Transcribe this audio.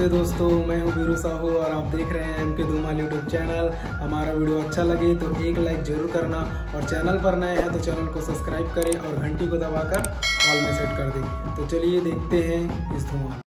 नमस्ते दोस्तों, मैं हूं बीरू साहू और आप देख रहे हैं M K Dhumal YouTube channel. हमारा वीडियो अच्छा लगे तो एक लाइक जरूर करना और चैनल पर नए हैं तो चैनल को सब्सक्राइब करें और घंटी को दबाकर ऑल में सेट कर दें। तो चलिए देखते हैं इस धूमाल।